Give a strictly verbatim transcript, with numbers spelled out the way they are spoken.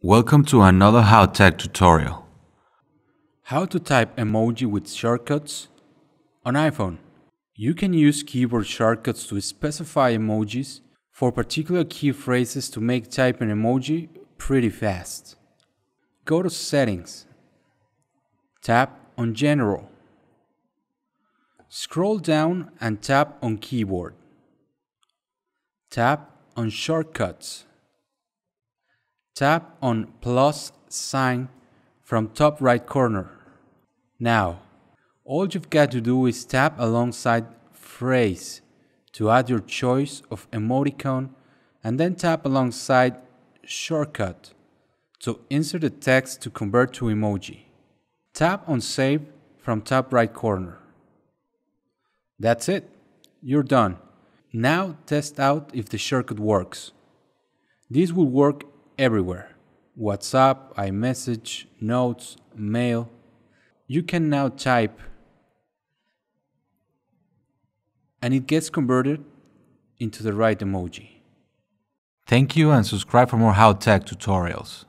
Welcome to another HowTech tutorial. How to type emoji with shortcuts on iPhone. You can use keyboard shortcuts to specify emojis for particular key phrases to make typing emoji pretty fast. Go to Settings. Tap on General. Scroll down and tap on Keyboard. Tap on Shortcuts. Tap on plus sign from top right corner. Now, all you've got to do is tap alongside phrase to add your choice of emoticon and then tap alongside shortcut to insert the text to convert to emoji. Tap on save from top right corner. That's it, you're done. Now test out if the shortcut works. This will work everywhere. WhatsApp, iMessage, Notes, Mail. You can now type and it gets converted into the right emoji. Thank you and subscribe for more HowTech tutorials.